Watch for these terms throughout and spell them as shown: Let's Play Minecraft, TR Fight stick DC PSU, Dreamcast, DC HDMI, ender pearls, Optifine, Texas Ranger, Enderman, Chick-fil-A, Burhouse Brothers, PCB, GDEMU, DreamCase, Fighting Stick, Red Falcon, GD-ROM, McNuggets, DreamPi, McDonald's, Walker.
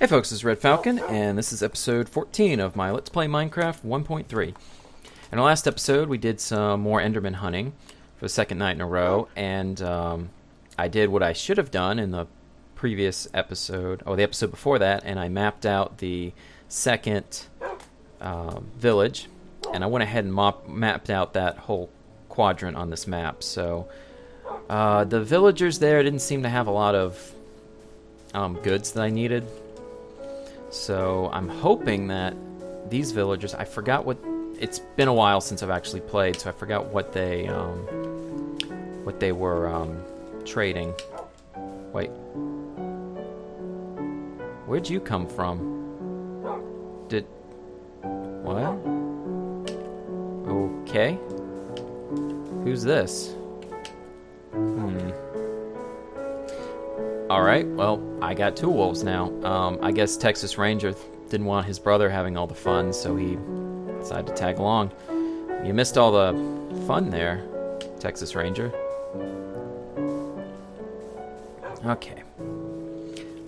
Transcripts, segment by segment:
Hey folks, this is Red Falcon, and this is episode 14 of my Let's Play Minecraft 1.3. In the last episode, we did some more Enderman hunting for the second night in a row, and I did what I should have done in the previous episode, or the episode before that, and I mapped out the second village, and I went ahead and mapped out that whole quadrant on this map, so the villagers there didn't seem to have a lot of goods that I needed. So I'm hoping that these villagers, I forgot what, it's been a while since I've actually played, so I forgot what they were trading. Wait. Where'd you come from? What? Okay. Who's this? Alright, well, I got two wolves now. I guess Texas Ranger didn't want his brother having all the fun, so he decided to tag along. You missed all the fun there, Texas Ranger. Okay.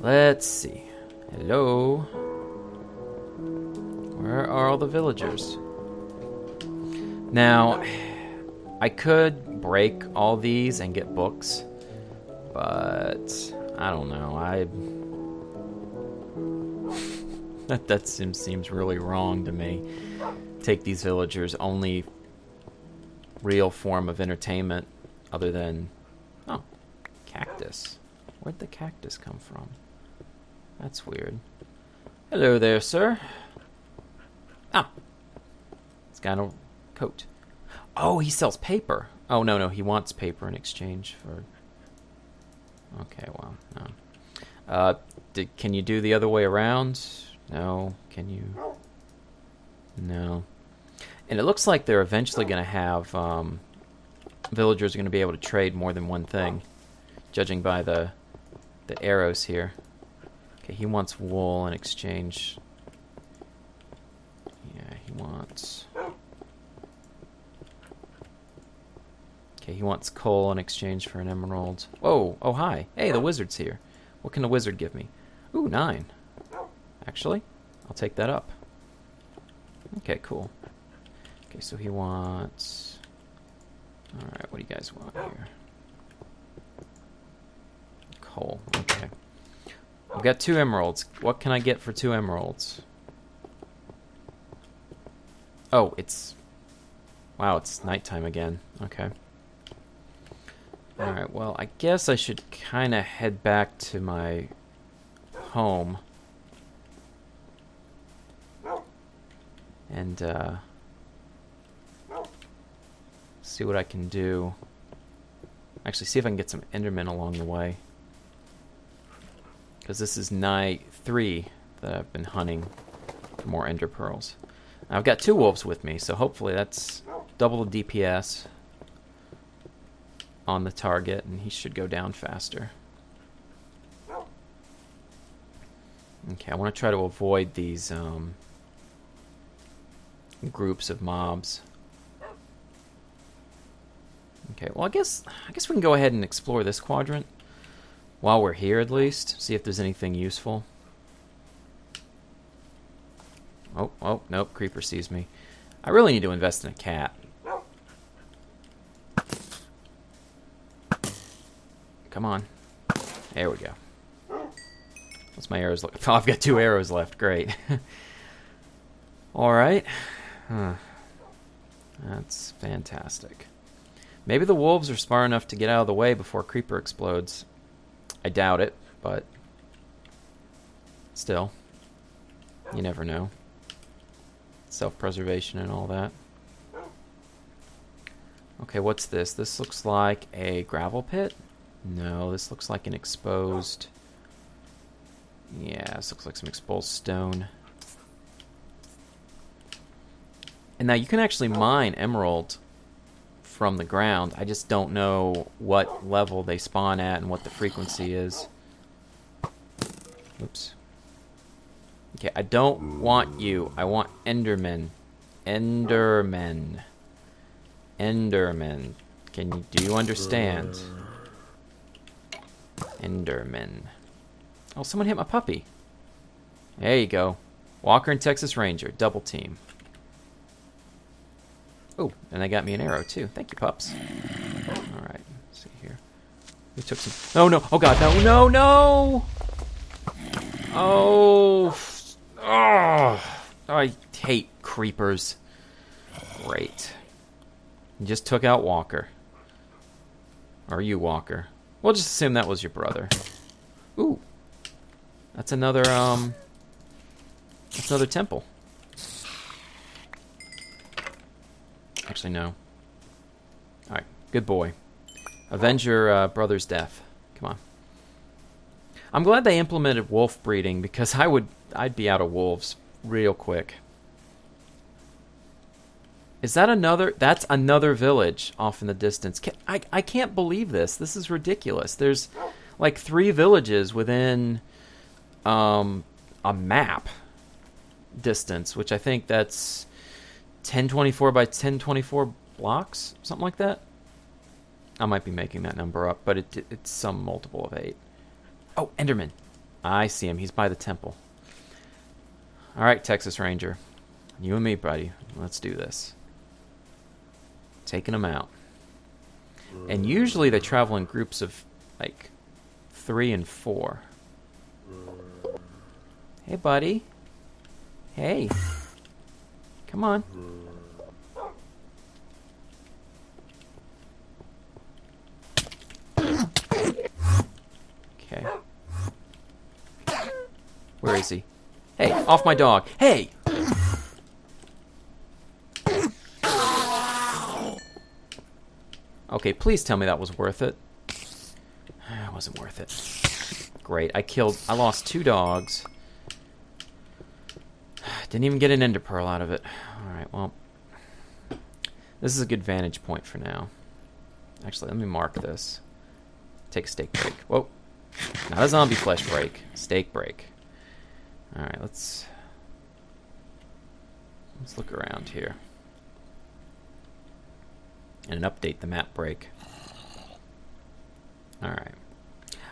Let's see. Hello? Where are all the villagers? Now, I could break all these and get books, but I don't know. That seems really wrong to me. Take these villagers' only real form of entertainment other than... Oh, cactus. Where'd the cactus come from? That's weird. Hello there, sir. Ah! It's got a coat. Oh, he sells paper. Oh, no, he wants paper in exchange for... Okay, well, no. Can you do the other way around? No. Can you? No. And it looks like they're eventually going to have, villagers are going to be able to trade more than one thing, judging by the arrows here. Okay, he wants wool in exchange. Yeah, he wants... Okay, he wants coal in exchange for an emerald. Whoa! Oh, hi! Hey, the wizard's here. What can the wizard give me? Ooh, 9. Actually, I'll take that up. Okay, cool. Okay, so he wants... Alright, what do you guys want here? Coal, okay. I've got 2 emeralds. What can I get for 2 emeralds? Oh, it's... Wow, it's nighttime again. Okay. Alright, well, I guess I should kind of head back to my home. And, see what I can do. Actually, see if I can get some Endermen along the way. Because this is night 3 that I've been hunting for more Ender Pearls. Now, I've got 2 wolves with me, so hopefully that's double the DPS on the target, and he should go down faster. Okay, I want to try to avoid these groups of mobs. Okay, well, I guess we can go ahead and explore this quadrant while we're here, at least. See if there's anything useful. Oh, nope, creeper sees me. I really need to invest in a cat. Come on. There we go. What's my arrows look? Oh, I've got 2 arrows left. Great. Alright. Huh. That's fantastic. Maybe the wolves are smart enough to get out of the way before a creeper explodes. I doubt it, but... Still. You never know. Self-preservation and all that. Okay, what's this? This looks like a gravel pit? No, this looks like an exposed... Yeah, this looks like some exposed stone. And now you can actually mine emerald from the ground. I just don't know what level they spawn at and what the frequency is. Oops. Okay, I don't want you. I want Enderman. Enderman. Enderman. Do you understand? Enderman. Oh, someone hit my puppy. There you go. Walker and Texas Ranger. Double team. Oh, and they got me an arrow, too. Thank you, pups. All right. Let's see here. We took some... Oh, no. Oh, God. No, no, no! Oh. Oh. I hate creepers. Great. You just took out Walker. Or you, Walker. We'll just assume that was your brother. Ooh. That's another, that's another temple. Actually, no. Alright. Good boy. Avenge your brother's death. Come on. I'm glad they implemented wolf breeding, because I'd be out of wolves real quick. Is that another? That's another village off in the distance. I can't believe this. This is ridiculous. There's like 3 villages within a map distance, which I think that's 1024 by 1024 blocks, something like that. I might be making that number up, but it's some multiple of 8. Oh, Enderman. I see him. He's by the temple. All right, Texas Ranger. You and me, buddy. Let's do this. Taking them out. And usually they travel in groups of, like, 3 and 4. Hey, buddy. Hey. Come on. Okay. Where is he? Hey, off my dog. Hey! Okay, please tell me that was worth it. It wasn't worth it. Great, I lost 2 dogs. Didn't even get an ender pearl out of it. Alright, well. This is a good vantage point for now. Actually, let me mark this. Take a steak break. Whoa. Not a zombie flesh break. Steak break. Alright, let's look around here. And update the map break. Alright.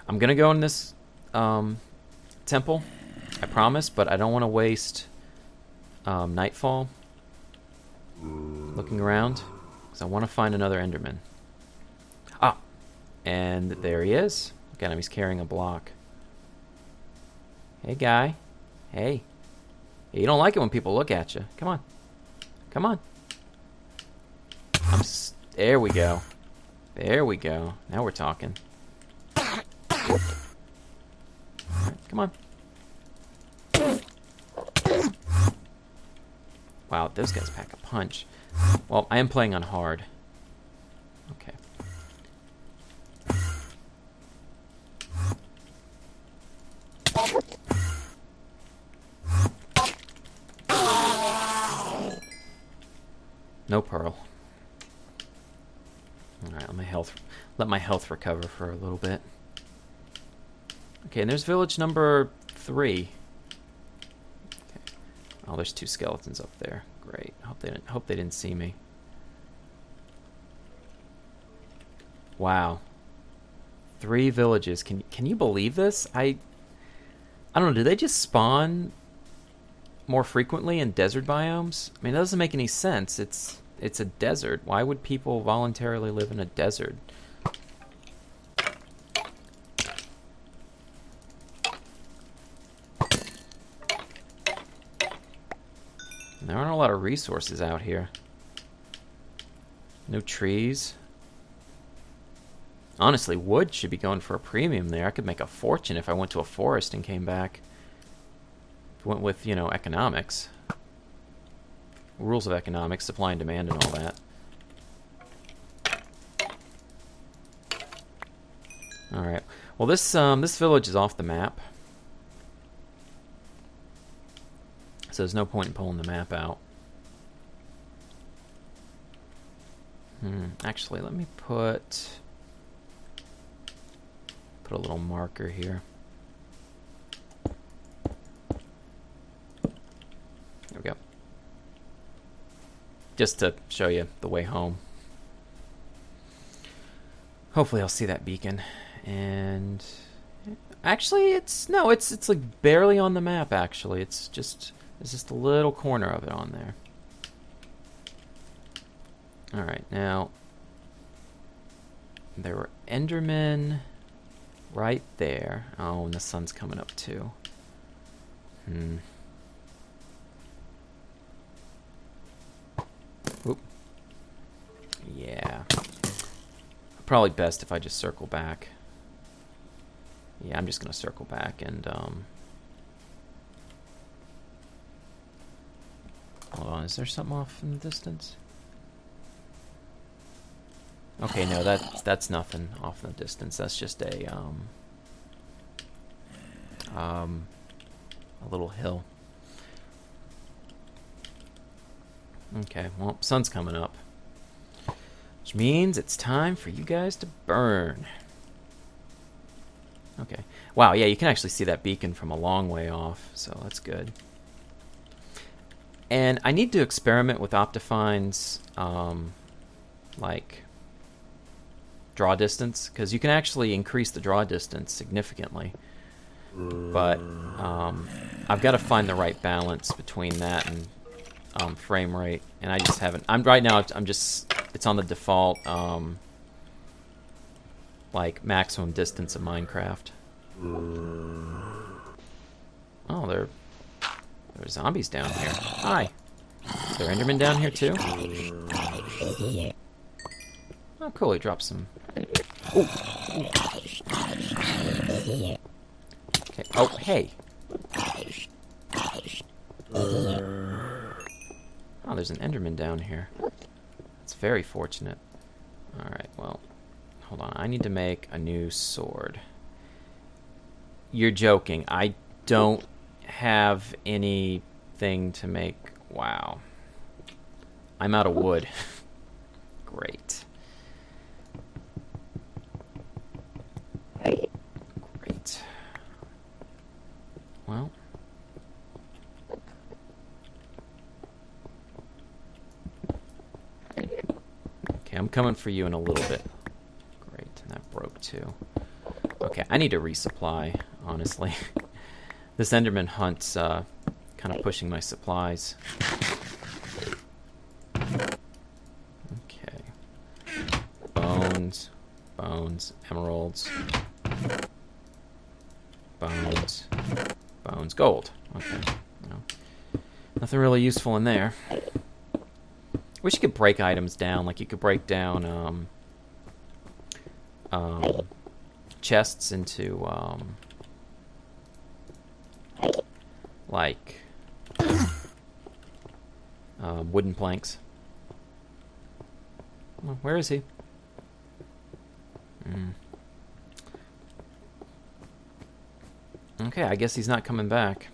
I'm gonna go in this temple, I promise, but I don't want to waste nightfall looking around, because I want to find another Enderman. Ah! And there he is. Look at him, he's carrying a block. Hey, guy. Hey. You don't like it when people look at you. Come on. Come on. There we go. There we go. Now we're talking. All right, come on. Wow, those guys pack a punch. Well, I am playing on hard. Okay. No pearl. Alright, let my health recover for a little bit. Okay, and there's village number 3. Okay. Oh, there's 2 skeletons up there. Great. Hope they didn't see me. Wow. 3 villages. Can you believe this? I don't know, do they just spawn more frequently in desert biomes? I mean, that doesn't make any sense. It's a desert. Why would people voluntarily live in a desert? There aren't a lot of resources out here. No trees. Honestly, wood should be going for a premium there. I could make a fortune if I went to a forest and came back. If I went with, you know, economics. Rules of economics, supply and demand and all that. Alright. Well, this village is off the map. So there's no point in pulling the map out. Actually, let me put a little marker here. There we go. Just to show you the way home. Hopefully I'll see that beacon. And Actually, it's no, it's like barely on the map. Actually, it's just a little corner of it on there. All right, now there were Endermen right there. Oh, and the sun's coming up too. Oop. Yeah. Probably best if I just circle back. Yeah, I'm just gonna circle back and hold on, is there something off in the distance? Okay, no, that's nothing off in the distance. That's just a little hill. Okay, well, sun's coming up, which means it's time for you guys to burn. Okay. Wow, yeah, you can actually see that beacon from a long way off, so that's good. And I need to experiment with Optifine's, like, draw distance, because you can actually increase the draw distance significantly. But I've got to find the right balance between that and frame rate, and I just haven't. Right now, I'm just, it's on the default, like, maximum distance of Minecraft. Oh, there are zombies down here. Hi. Is there Enderman down here, too? Oh, cool, he dropped some. Oh. Okay. Oh, hey. Oh, there's an Enderman down here. That's very fortunate. Alright, well, hold on. I need to make a new sword. You're joking. I don't have anything to make. Wow. I'm out of wood. Great. Great. Well. Okay, I'm coming for you in a little bit. That broke too. Okay, I need to resupply, honestly. This Enderman hunt's kind of pushing my supplies. Okay. Bones, bones, emeralds, bones, bones, gold. Okay. No. Nothing really useful in there. Wish you could break items down, like you could break down chests into like wooden planks. Well, where is he? Okay, I guess he's not coming back.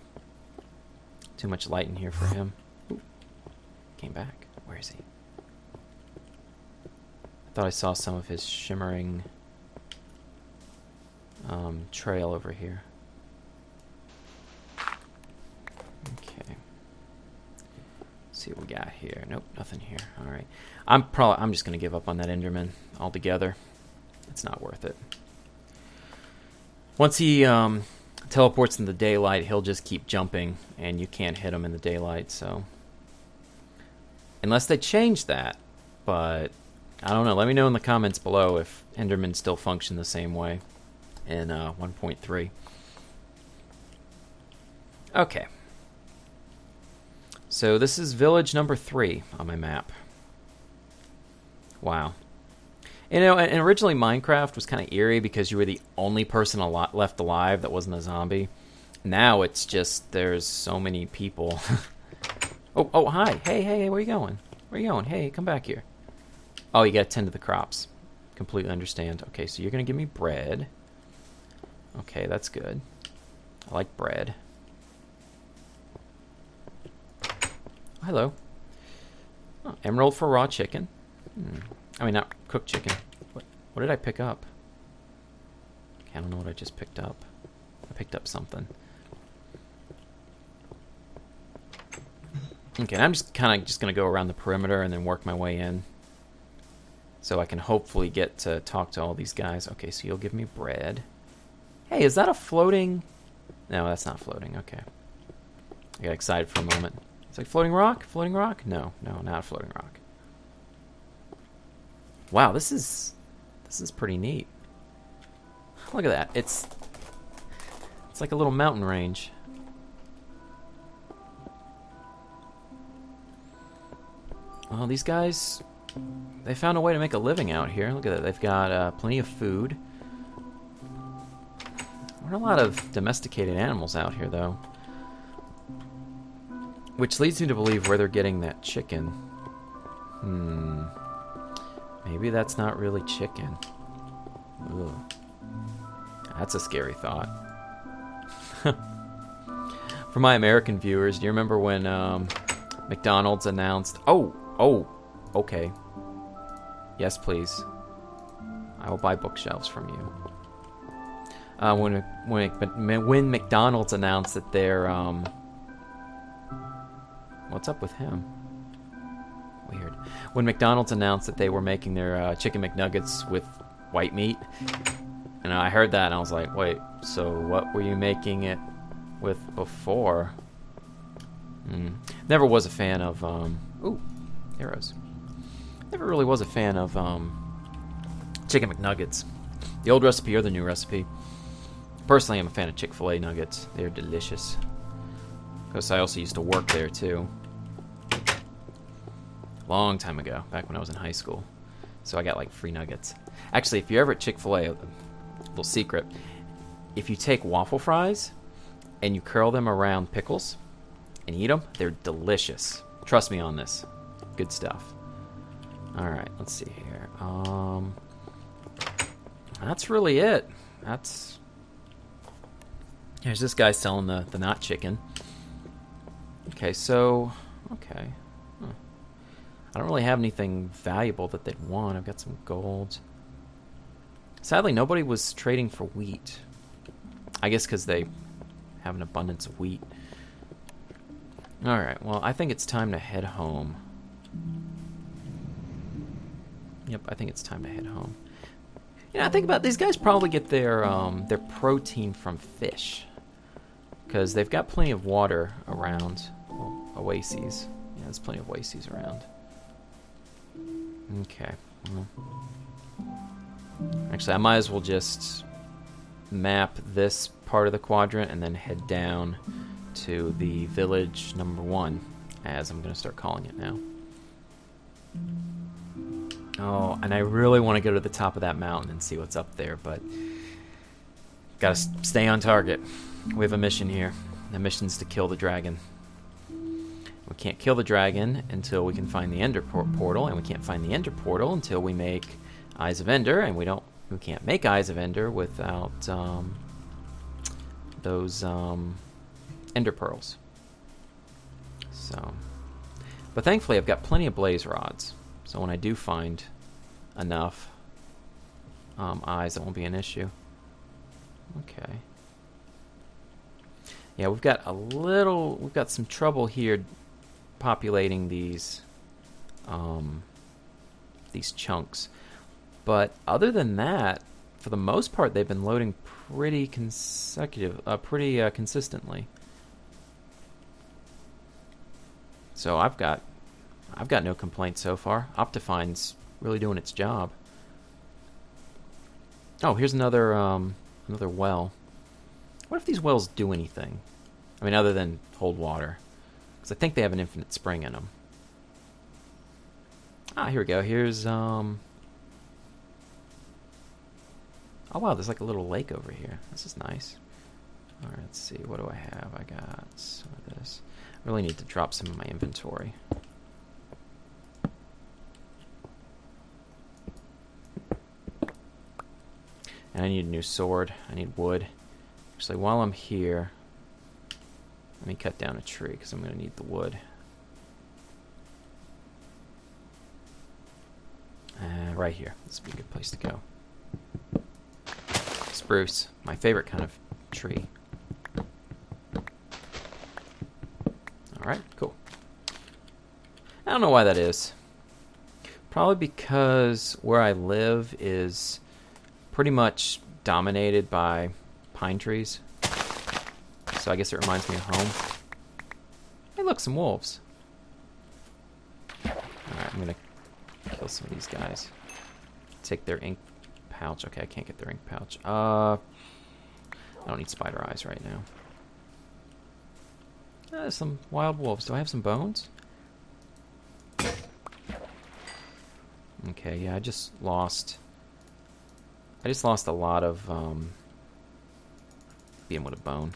Too much light in here for him. Ooh. Came back. Where is he? I thought I saw some of his shimmering trail over here. Okay. Let's see what we got here. Nope, nothing here. All right. I'm just gonna give up on that Enderman altogether. It's not worth it. Once he teleports in the daylight, he'll just keep jumping, and you can't hit him in the daylight. So, unless they change that, but I don't know. Let me know in the comments below if Endermen still function the same way in 1.3. Okay. So this is village number 3 on my map. Wow. You know, and originally Minecraft was kind of eerie because you were the only person left alive that wasn't a zombie. Now it's just there's so many people. oh, hi. Hey, hey, hey, where you going? Where you going? Hey, come back here. Oh, you gotta tend to the crops. Completely understand. Okay, so you're gonna give me bread. Okay, that's good. I like bread. Hello. Oh, emerald for raw chicken. I mean, not cooked chicken. What did I pick up? Okay, I don't know what I just picked up. I picked up something. Okay, I'm just kind of just gonna go around the perimeter and then work my way in. So I can hopefully get to talk to all these guys. Okay, so you'll give me bread. Hey, is that a floating... No, that's not floating. Okay. I got excited for a moment. It's like floating rock? Floating rock? No, no, not a floating rock. Wow, this is pretty neat. Look at that. It's like a little mountain range. Oh, these guys, they found a way to make a living out here. Look at that. They've got plenty of food. There are a lot of domesticated animals out here, though. Which leads me to believe where they're getting that chicken. Hmm. Maybe that's not really chicken. Ooh. That's a scary thought. For my American viewers, do you remember when McDonald's announced... Oh, okay. Yes, please. I will buy bookshelves from you. When McDonald's announced that they're... What's up with him? Weird. When McDonald's announced that they were making their chicken McNuggets with white meat, and I heard that and I was like, wait, so what were you making it with before? Never was a fan of, ooh, arrows. Never really was a fan of chicken McNuggets. The old recipe or the new recipe. Personally, I'm a fan of Chick-fil-A nuggets. They're delicious. Because I also used to work there, too. Long time ago, back when I was in high school. So I got, like, free nuggets. Actually, if you're ever at Chick-fil-A, a little secret. If you take waffle fries and you curl them around pickles and eat them, they're delicious. Trust me on this. Good stuff. Alright, let's see here. That's really it. That's... Here's this guy selling the not chicken. Okay, so... Okay. Huh. I don't really have anything valuable that they'd want. I've got some gold. Sadly, nobody was trading for wheat. I guess because they have an abundance of wheat. Alright, well, I think it's time to head home. Yep, I think it's time to head home. You know, I think about these guys probably get their protein from fish. Because they've got plenty of water around. Well, oases. Yeah, there's plenty of oases around. Okay. Well, actually, I might as well just map this part of the quadrant and then head down to the village number 1, as I'm going to start calling it now. Oh, and I really want to go to the top of that mountain and see what's up there, but gotta stay on target. We have a mission here. The mission's to kill the dragon. We can't kill the dragon until we can find the Ender portal, and we can't find the Ender portal until we make Eyes of Ender, and we can't make Eyes of Ender without those Ender pearls. So, but thankfully I've got plenty of blaze rods. So when I do find enough eyes, it won't be an issue. Okay. Yeah, we've got a little... We've got some trouble here populating these chunks. But other than that, for the most part, they've been loading pretty consistently. So I've got no complaints so far. Optifine's really doing its job. Oh, here's another another well. What if these wells do anything? I mean, other than hold water, because I think they have an infinite spring in them. Ah, here we go. Here's Oh wow, there's like a little lake over here. This is nice. All right, let's see. What do I have? I got some of this. I really need to drop some of my inventory. And I need a new sword. I need wood. Actually, while I'm here, let me cut down a tree because I'm going to need the wood. Right here. This would be a good place to go. Spruce, my favorite kind of tree. Alright, cool. I don't know why that is. Probably because where I live is pretty much dominated by pine trees. So I guess it reminds me of home. Hey, look, some wolves. Alright, I'm gonna kill some of these guys. Take their ink pouch. Okay, I can't get their ink pouch. I don't need spider eyes right now. There's some wild wolves. Do I have some bones? Okay, yeah, I just lost a lot of being with a bone.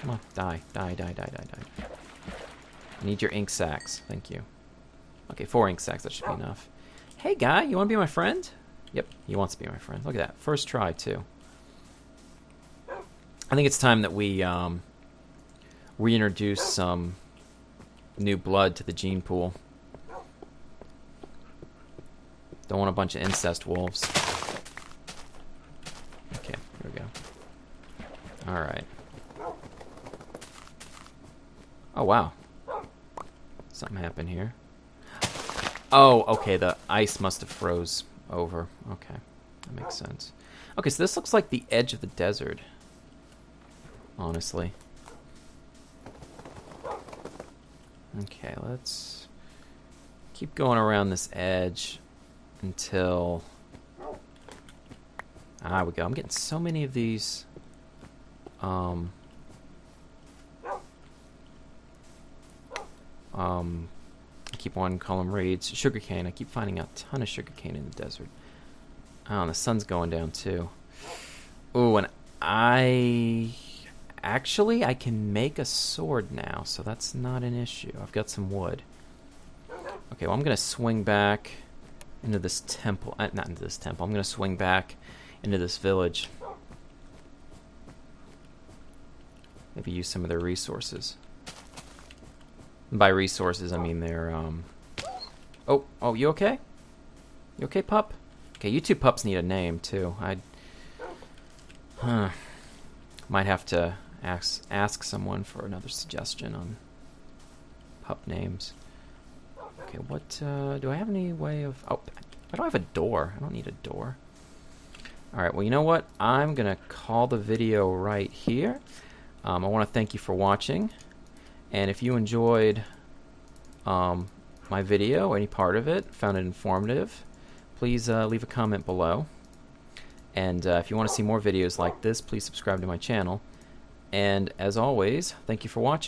Come on, die, die, die, die, die, die. I need your ink sacks. Thank you. Okay, 4 ink sacks. That should be enough. Hey, guy, you want to be my friend? Yep, he wants to be my friend. Look at that. First try, too. I think it's time that we reintroduce some new blood to the gene pool. Don't want a bunch of incest wolves. Okay, here we go. Alright. Oh, wow. Something happened here. Oh, okay, the ice must have froze over. Okay, that makes sense. Okay, so this looks like the edge of the desert, honestly. Okay, let's keep going around this edge until... Ah, there we go. I'm getting so many of these... I keep on calling them raids. Sugarcane. I keep finding a ton of sugarcane in the desert. Oh, and the sun's going down too. Ooh, and I can make a sword now, so that's not an issue. I've got some wood. Okay, well, I'm gonna swing back into this temple. Not into this temple. I'm gonna swing back into this village. Maybe use some of their resources. By resources, I mean they're, Oh, you okay? You okay, pup? Okay, you two pups need a name, too. Might have to ask someone for another suggestion on pup names. Okay, what, do I have any way of... Oh, I don't have a door. I don't need a door. Alright, well, you know what? I'm gonna call the video right here. I want to thank you for watching. And if you enjoyed my video, any part of it, found it informative, please leave a comment below. And if you want to see more videos like this, please subscribe to my channel. And as always, thank you for watching.